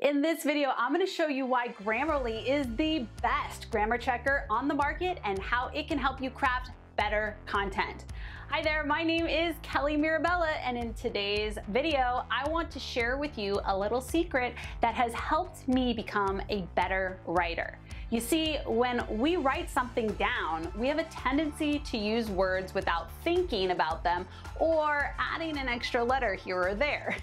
In this video, I'm going to show you why Grammarly is the best grammar checker on the market and how it can help you craft better content. Hi there, my name is Kelly Mirabella, and in today's video, I want to share with you a little secret that has helped me become a better writer. You see, when we write something down, we have a tendency to use words without thinking about them or adding an extra letter here or there.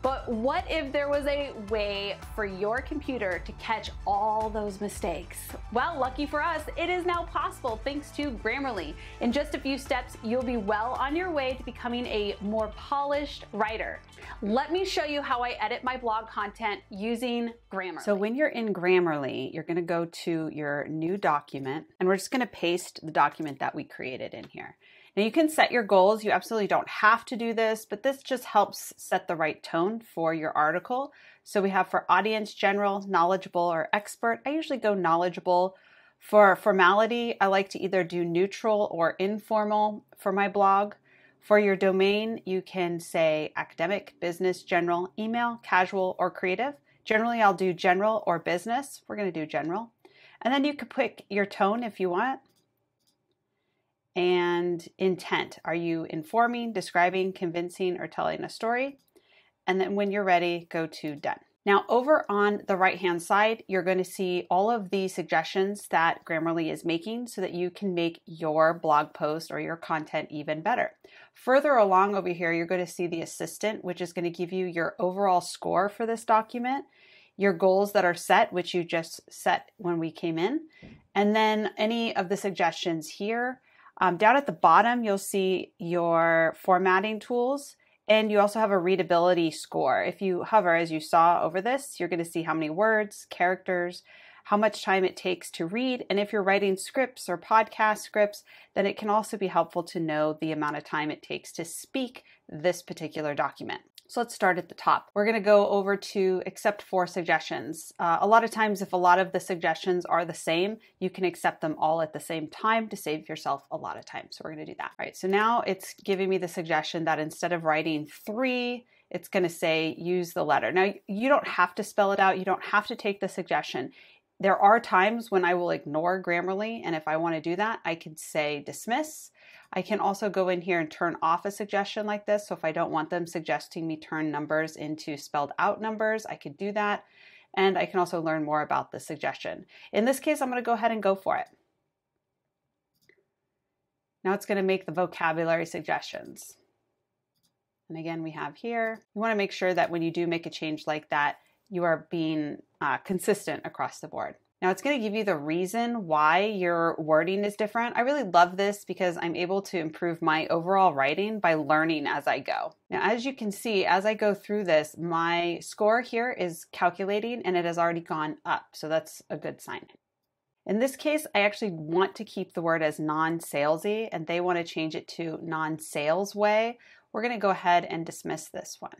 But what if there was a way for your computer to catch all those mistakes? Well, lucky for us, it is now possible thanks to Grammarly. In just a few steps, you'll be well on your way to becoming a more polished writer. Let me show you how I edit my blog content using Grammarly. So when you're in Grammarly, you're gonna go to your new document, and we're just gonna paste the document that we created in here. Now you can set your goals. You absolutely don't have to do this, but this just helps set the right tone for your article. So we have for audience, general, knowledgeable, or expert. I usually go knowledgeable. For formality, I like to either do neutral or informal for my blog. For your domain, you can say academic, business, general, email, casual, or creative. Generally, I'll do general or business. We're going to do general. And then you can pick your tone if you want. And intent. Are you informing, describing, convincing, or telling a story? And then when you're ready, go to done. Now over on the right-hand side, you're going to see all of the suggestions that Grammarly is making so that you can make your blog post or your content even better. Further along over here, you're going to see the assistant, which is going to give you your overall score for this document, your goals that are set, which you just set when we came in, and then any of the suggestions here. Down at the bottom, you'll see your formatting tools. And you also have a readability score. If you hover, as you saw over this, you're going to see how many words, characters, how much time it takes to read. And if you're writing scripts or podcast scripts, then it can also be helpful to know the amount of time it takes to speak this particular document. So let's start at the top. We're going to go over to accept for suggestions. A lot of times, if a lot of the suggestions are the same, you can accept them all at the same time to save yourself a lot of time. So we're going to do that. All right. So now it's giving me the suggestion that instead of writing 3, it's going to say use the letter. Now you don't have to spell it out. You don't have to take the suggestion. There are times when I will ignore Grammarly, and if I want to do that, I can say dismiss. I can also go in here and turn off a suggestion like this. So if I don't want them suggesting me turn numbers into spelled out numbers, I could do that. And I can also learn more about the suggestion. In this case, I'm going to go ahead and go for it. Now it's going to make the vocabulary suggestions. And again, we have here, you want to make sure that when you do make a change like that, you are being consistent across the board. Now it's going to give you the reason why your wording is different. I really love this because I'm able to improve my overall writing by learning as I go. Now, as you can see, as I go through this, my score here is calculating and it has already gone up. So that's a good sign. In this case, I actually want to keep the word as non-salesy and they want to change it to non-sales way. We're going to go ahead and dismiss this one.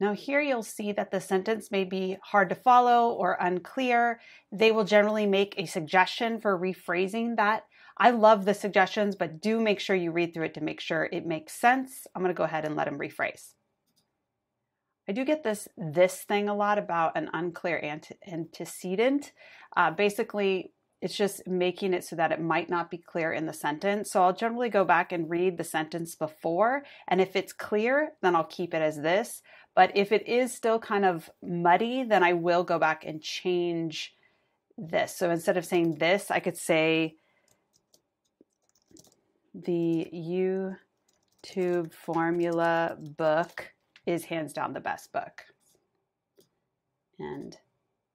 Now here you'll see that the sentence may be hard to follow or unclear. They will generally make a suggestion for rephrasing that. I love the suggestions, but do make sure you read through it to make sure it makes sense. I'm going to go ahead and let them rephrase. I do get this thing a lot about an unclear antecedent. Basically, it's just making it so that it might not be clear in the sentence. So I'll generally go back and read the sentence before. And if it's clear, then I'll keep it as this. But if it is still kind of muddy, then I will go back and change this. So instead of saying this, I could say the YouTube formula book is hands down the best book. And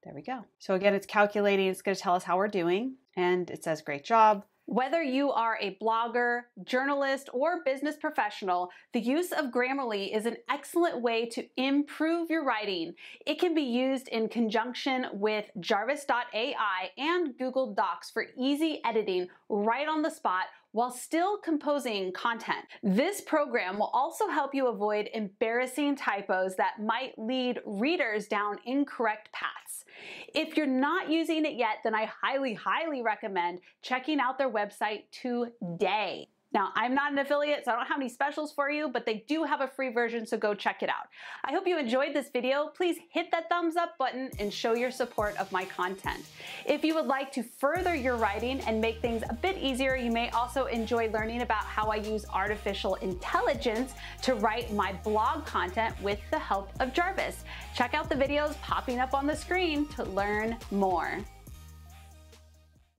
there we go. So again, it's calculating. It's going to tell us how we're doing. And it says, great job. Whether you are a blogger, journalist, or business professional, the use of Grammarly is an excellent way to improve your writing. It can be used in conjunction with Jarvis.ai and Google Docs for easy editing right on the spot while still composing content. This program will also help you avoid embarrassing typos that might lead readers down incorrect paths. If you're not using it yet, then I highly recommend checking out their website today. Now, I'm not an affiliate, so I don't have any specials for you, but they do have a free version, so go check it out. I hope you enjoyed this video. Please hit that thumbs up button and show your support of my content. If you would like to further your writing and make things a bit easier, you may also enjoy learning about how I use artificial intelligence to write my blog content with the help of Jarvis. Check out the videos popping up on the screen to learn more.